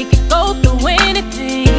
He could go through anything.